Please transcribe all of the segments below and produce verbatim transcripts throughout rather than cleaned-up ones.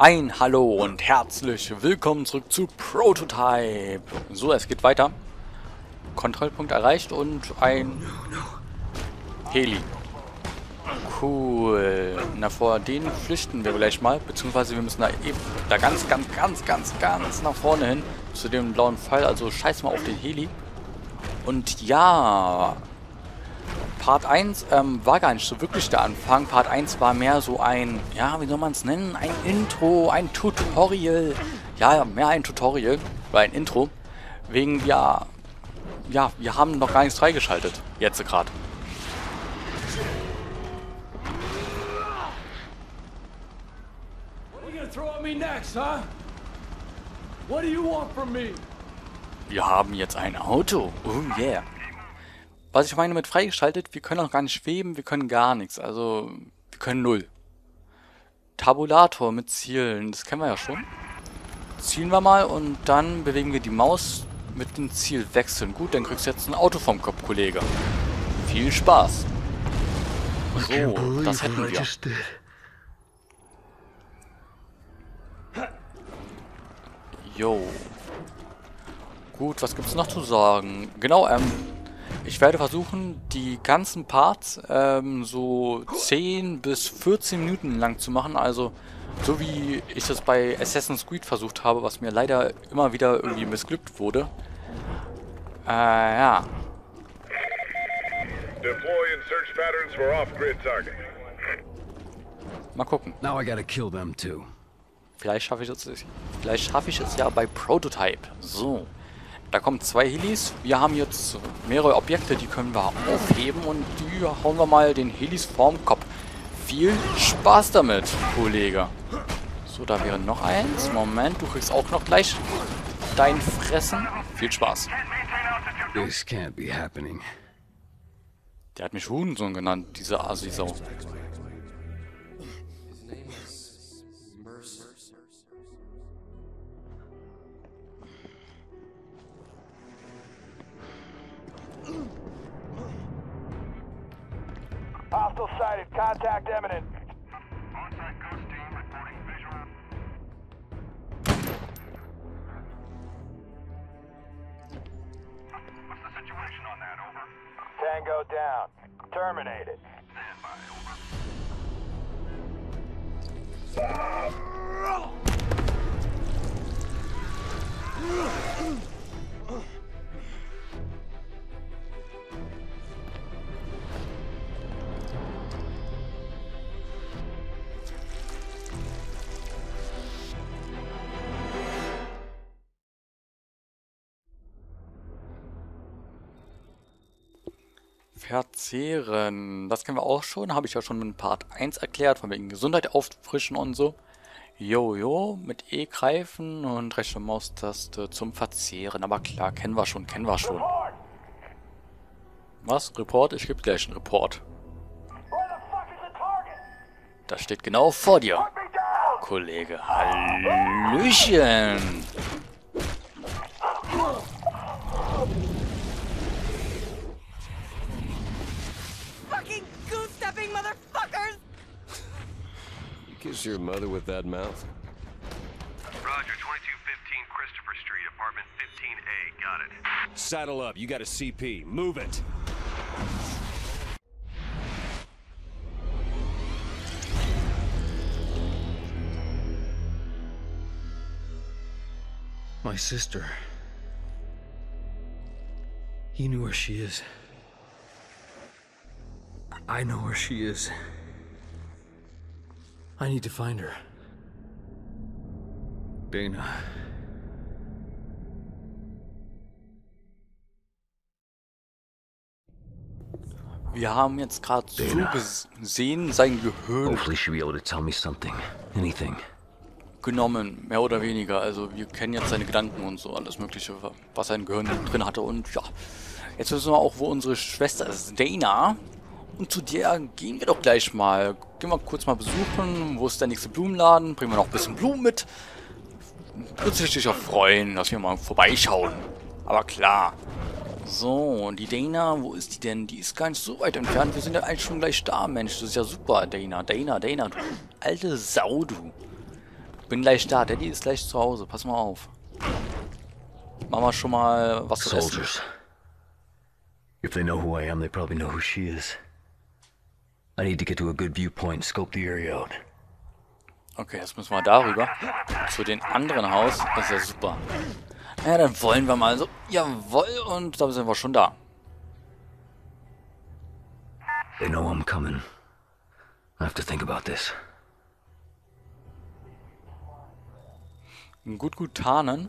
Ein Hallo und herzlich willkommen zurück zu Prototype. So, es geht weiter. Kontrollpunkt erreicht und ein Heli. Cool. Na, vor denen flüchten wir gleich mal. Beziehungsweise wir müssen da eben da ganz, ganz, ganz, ganz, ganz nach vorne hin. Zu dem blauen Pfeil. Also scheiß mal auf den Heli. Und ja, Part eins ähm, war gar nicht so wirklich der Anfang. Part eins war mehr so ein, ja, wie soll man es nennen? Ein Intro, ein Tutorial. Ja, mehr ein Tutorial, oder ein Intro. Wegen, ja, ja, wir haben noch gar nichts freigeschaltet. Jetzt gerade. Wir haben jetzt ein Auto. Oh yeah. Was ich meine mit freigeschaltet, wir können auch gar nicht schweben, wir können gar nichts, also wir können null. Tabulator mit Zielen, das kennen wir ja schon. Zielen wir mal und dann bewegen wir die Maus mit dem Ziel wechseln. Gut, dann kriegst du jetzt ein Auto vom Kopf, Kollege. Viel Spaß. So, das hätten wir. Jo. Gut, was gibt's noch zu sagen? Genau, ähm... ich werde versuchen, die ganzen Parts ähm, so zehn bis vierzehn Minuten lang zu machen. Also so wie ich das bei Assassin's Creed versucht habe, was mir leider immer wieder irgendwie missglückt wurde. Äh, ja. Mal gucken. Vielleicht schaffe ich es, vielleicht schaffe ich es ja bei Prototype. So. Da kommen zwei Helis. Wir haben jetzt mehrere Objekte, die können wir aufheben und die hauen wir mal den Helis vorm Kopf. Viel Spaß damit, Kollege. So, da wäre noch eins. Moment, du kriegst auch noch gleich dein Fressen. Viel Spaß. This can't be happening. Der hat mich Hurensohn genannt, diese Asi-Sau. Hostile sighted. Contact imminent. On-site ghost team reporting visual. What's the situation on that, over? Tango down. Terminated. Stand by, over. Verzehren. Das kennen wir auch schon. Habe ich ja schon in Part eins erklärt. Von wegen Gesundheit auffrischen und so. Jojo. Mit E greifen und rechte Maustaste zum Verzehren. Aber klar, kennen wir schon. Kennen wir schon. Was? Report? Ich gebe gleich einen Report. Das steht genau vor dir. Kollege. Hallöchen. Kiss your mother with that mouth. Roger, twenty-two fifteen Christopher Street, apartment fifteen A. Got it. Saddle up. You got a C P. Move it. My sister. You knew where she is. I know where she is. I need to find her. Dana. Wir haben jetzt gerade so gesehen, sein Gehirn. Hopefully she'll be able to tell me something, anything. Genommen, mehr oder weniger. Also wir kennen jetzt seine Gedanken und so, alles Mögliche, was sein Gehirn drin hatte. Und ja, jetzt wissen wir auch, wo unsere Schwester ist, Dana. Und zu der gehen wir doch gleich mal. Gehen wir kurz mal besuchen. Wo ist der nächste Blumenladen? Bringen wir noch ein bisschen Blumen mit. Würde mich sicher freuen, dass wir mal vorbeischauen. Aber klar. So, und die Dana, wo ist die denn? Die ist gar nicht so weit entfernt. Wir sind ja eigentlich schon gleich da, Mensch. Das ist ja super, Dana. Dana, Dana, du alte Sau, du. Bin gleich da. Daddy ist gleich zu Hause. Pass mal auf. Machen wir schon mal was zu essen. If they know who I am, they probably know who she is. I need to get to a good viewpoint, scope the area out. Okay, jetzt müssen wir darüber. Zu den anderen Haus. Das ist ja super. Ja, dann wollen wir mal so. Jawohl, und da sind wir schon da. They know I'm coming. I have to think about this. Gut, gut tarnen.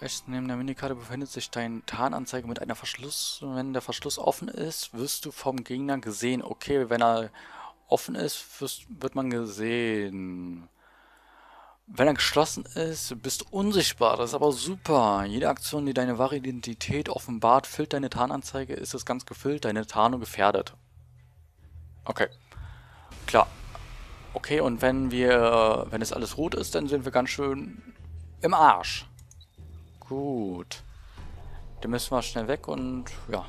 Rechts neben der Minikarte befindet sich dein Tarnanzeige mit einer Verschluss. Wenn der Verschluss offen ist, wirst du vom Gegner gesehen. Okay, wenn er offen ist, wirst, wird man gesehen. Wenn er geschlossen ist, bist du unsichtbar. Das ist aber super. Jede Aktion, die deine wahre Identität offenbart, füllt deine Tarnanzeige, ist es ganz gefüllt, deine Tarnung gefährdet. Okay. Klar. Okay, und wenn wir, wenn es alles rot ist, dann sind wir ganz schön im Arsch. Gut. Dann müssen wir schnell weg und ja,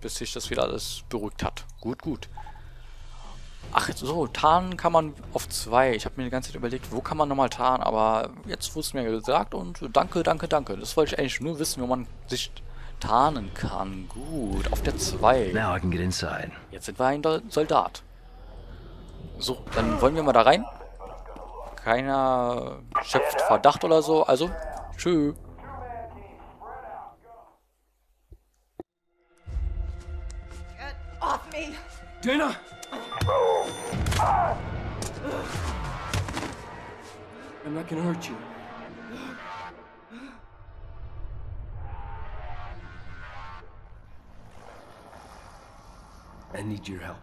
bis sich das wieder alles beruhigt hat. Gut, gut. Ach so, tarnen kann man auf zwei. Ich habe mir die ganze Zeit überlegt, wo kann man nochmal tarnen, aber jetzt wurde es mir gesagt und danke, danke, danke. Das wollte ich eigentlich nur wissen, wo man sich tarnen kann. Gut, auf der zwei. Now I can get inside. Jetzt sind wir ein Soldat. So, dann wollen wir mal da rein. Keiner schöpft Verdacht oder so, also tschüss. Dana! I'm not gonna hurt you. I need your help.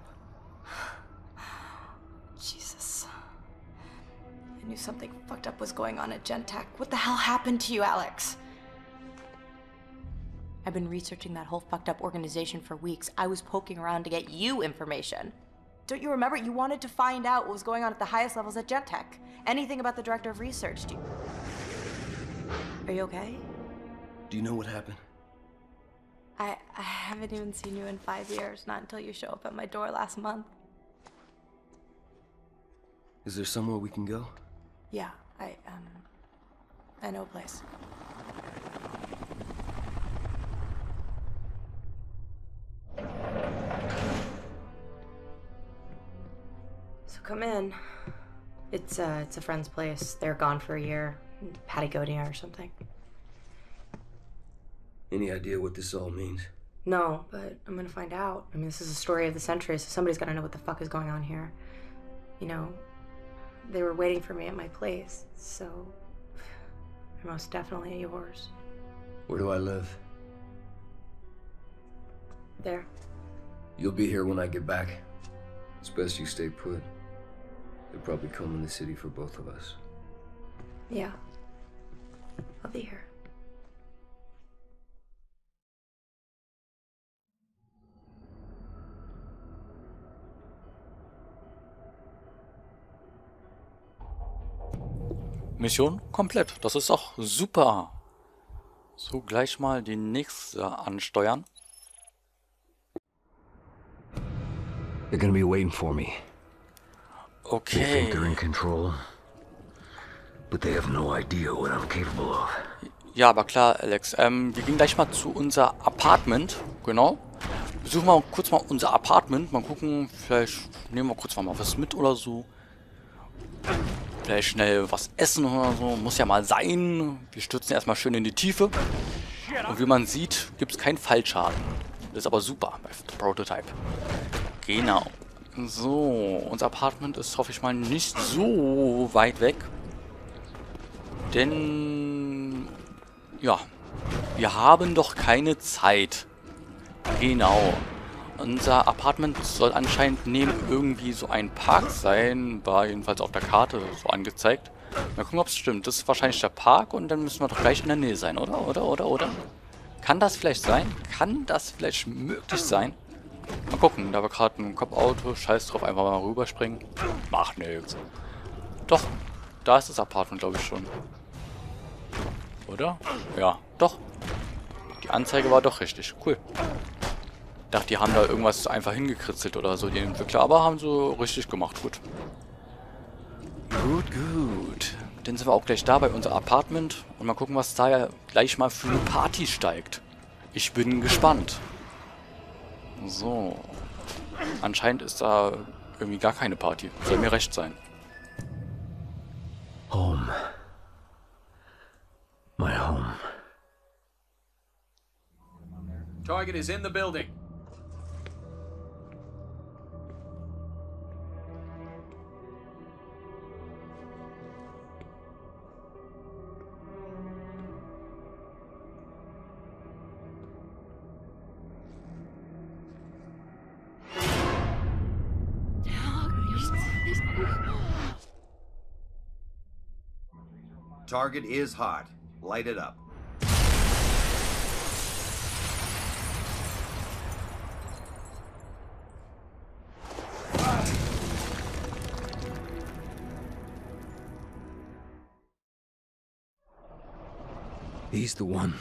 Jesus. I knew something fucked up was going on at Gentek. What the hell happened to you, Alex? I've been researching that whole fucked up organization for weeks. I was poking around to get you information. Don't you remember? You wanted to find out what was going on at the highest levels at Gentek. Anything about the director of research. Do you... Are you okay? Do you know what happened? I, I haven't even seen you in five years. Not until you show up at my door last month. Is there somewhere we can go? Yeah, I, um... I know a place. Come in. It's uh, it's a friend's place. They're gone for a year, in Patagonia or something. Any idea what this all means? No, but I'm gonna find out. I mean, this is a story of the century, so somebody's gotta know what the fuck is going on here. You know, they were waiting for me at my place, so they're most definitely yours. Where do I live? There. You'll be here when I get back. It's best you stay put. They're probably combing the city for both of us. Yeah. I'll be here. Mission komplett. Das ist doch super. So, gleich mal die nächste ansteuern. They're gonna be waiting for me. Okay. They think they're in control, but they have no idea what I'm capable of. Ja, aber klar, Alex. Ähm, wir gehen gleich mal zu unser Apartment. Genau. Besuchen wir kurz mal unser Apartment. Mal gucken, vielleicht nehmen wir kurz mal was mit oder so. Vielleicht schnell was essen oder so. Muss ja mal sein. Wir stürzen erstmal schön in die Tiefe. Und wie man sieht, gibt es keinen Fallschaden. Das ist aber super bei Prototype. Genau. So, unser Apartment ist, hoffe ich mal, nicht so weit weg. Denn, ja, wir haben doch keine Zeit. Genau. Unser Apartment soll anscheinend neben irgendwie so ein Park sein. War jedenfalls auf der Karte so angezeigt. Mal gucken, ob es stimmt. Das ist wahrscheinlich der Park und dann müssen wir doch gleich in der Nähe sein, oder? Oder, oder, oder? Kann das vielleicht sein? Kann das vielleicht möglich sein? Mal gucken, da war gerade ein Cop-Auto, scheiß drauf, einfach mal rüberspringen. Macht nix. Doch, da ist das Apartment, glaube ich schon. Oder? Ja, doch. Die Anzeige war doch richtig, cool. Ich dachte, die haben da irgendwas einfach hingekritzelt oder so, die Entwickler, aber haben so richtig gemacht, gut. Gut, gut. Dann sind wir auch gleich da bei unserem Apartment und mal gucken, was da ja gleich mal für eine Party steigt. Ich bin gespannt. So. Anscheinend ist da irgendwie gar keine Party. Soll mir recht sein. Home. My home. Target is in the building. Target is hot. Light it up. He's the one.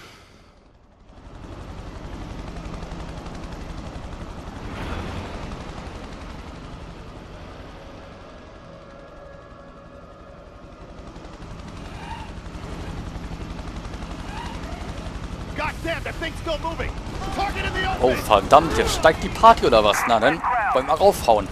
Oh verdammt, jetzt steigt die Party oder was? Na dann, wollen wir raufhauen.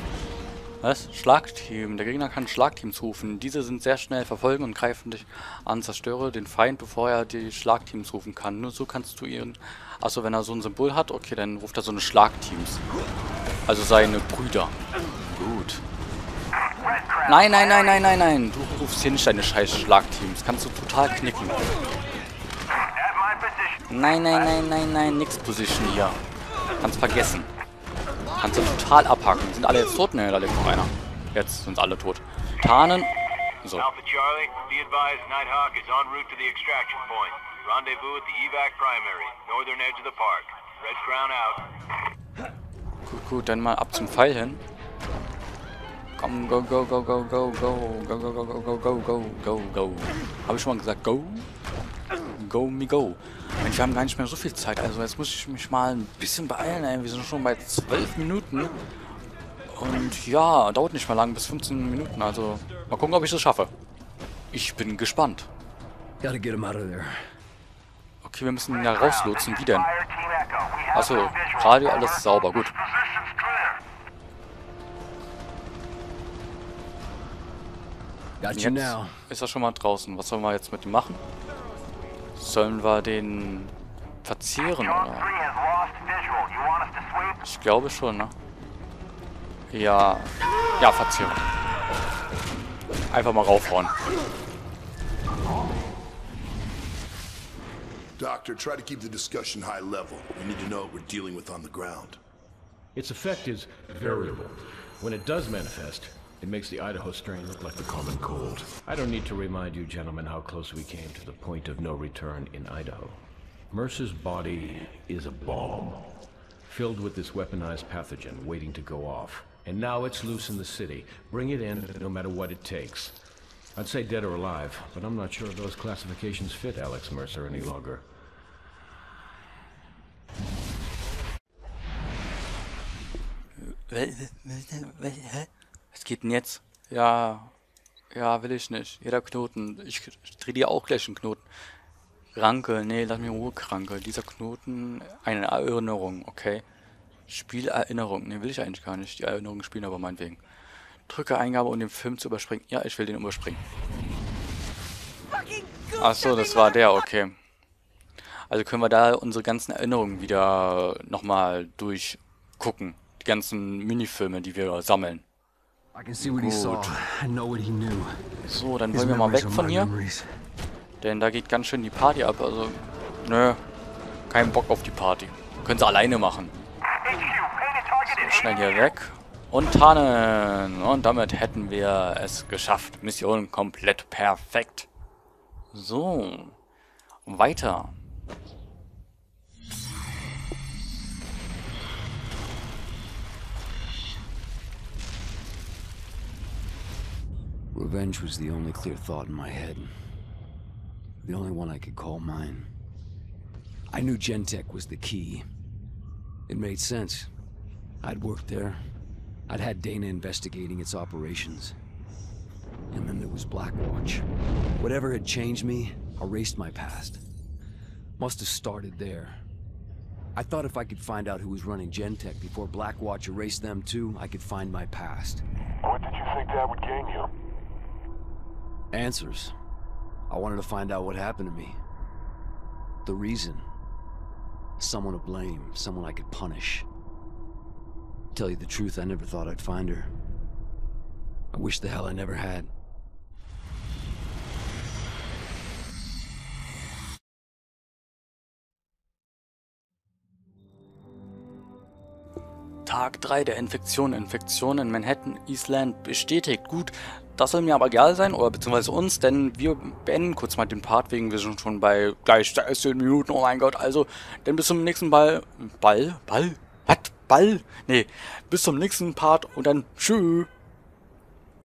Was? Schlagteam. Der Gegner kann Schlagteams rufen. Diese sind sehr schnell, verfolgen und greifen dich an. Zerstöre den Feind, bevor er die Schlagteams rufen kann. Nur so kannst du ihren... Achso, wenn er so ein Symbol hat, okay, dann ruft er so eine Schlagteams. Also seine Brüder. Gut. Nein, nein, nein, nein, nein, nein. Du rufst hier nicht deine scheiß Schlagteams. Kannst du total knicken. Nein, nein, nein, nein, nein, nix Position hier. Kannst vergessen. Kannst du total abhaken. Sind alle jetzt tot? Ne, da lebt noch einer. Jetzt sind alle tot. Tarnen. So. Gut, gut, dann mal ab zum Pfeil hin. Komm, go, go, go, go, go, go, go, go, go, go, go, go, go, go. Habe ich schon mal gesagt, go? Go me go. Mensch, wir haben gar nicht mehr so viel Zeit. Also jetzt muss ich mich mal ein bisschen beeilen. Ey. Wir sind schon bei zwölf Minuten. Und ja, dauert nicht mal lang, bis fünfzehn Minuten. Also mal gucken, ob ich das schaffe. Ich bin gespannt. Okay, wir müssen ihn ja rauslotsen. Wie denn? Achso, Radio, alles sauber. Gut. Und jetzt ist er schon mal draußen. Was sollen wir jetzt mit ihm machen? Sollen wir den verzehren, oder? Ich glaube schon, ne? Ja. Ja, verzehren. Einfach mal raufhauen. Doctor, try to keep the discussion high level. We need to know what we're dealing with on the ground. Its effect is variable. When it does manifest, it makes the Idaho strain look like the common cold. I don't need to remind you gentlemen how close we came to the point of no return in Idaho. Mercer's body is a bomb, filled with this weaponized pathogen waiting to go off. And now it's loose in the city. Bring it in, no matter what it takes. I'd say dead or alive, but I'm not sure those classifications fit Alex Mercer any longer. Was geht denn jetzt? Ja, ja, will ich nicht. Jeder Knoten. Ich, ich drehe dir auch gleich einen Knoten. Ranke, nee, lass mich in Ruhe, Kranke. Dieser Knoten, eine Erinnerung, okay. Spielerinnerung, nee, will ich eigentlich gar nicht. Die Erinnerung spielen, aber meinetwegen. Drücke Eingabe, um den Film zu überspringen. Ja, ich will den überspringen. Achso, das war der, okay. Also können wir da unsere ganzen Erinnerungen wieder nochmal durchgucken. Die ganzen Minifilme, die wir sammeln. Gut. So, dann wollen wir mal weg von hier. Denn da geht ganz schön die Party ab. Also, nö. Kein Bock auf die Party. Können sie alleine machen. So, schnell hier weg. Und tarnen. Und damit hätten wir es geschafft. Mission komplett perfekt. So. Weiter. Revenge was the only clear thought in my head. The only one I could call mine. I knew Gentek was the key. It made sense. I'd worked there. I'd had Dana investigating its operations. And then there it was Blackwatch. Whatever had changed me, erased my past. Must have started there. I thought if I could find out who was running Gentek before Blackwatch erased them too, I could find my past. What did you think that would gain you? Answers. I wanted to find out what happened to me. The reason. Someone to blame, someone I could punish. Tell you the truth, I never thought I'd find her. I wish the hell I never had. Tag drei der Infektion. Infektion in Manhattan, Island bestätigt. Gut, das soll mir aber egal sein, oder beziehungsweise uns, denn wir beenden kurz mal den Part, wegen wir sind schon bei gleich sechzehn Minuten, oh mein Gott. Also, denn bis zum nächsten Ball. Ball? Ball? Was? Ball? Nee, bis zum nächsten Part und dann tschüss.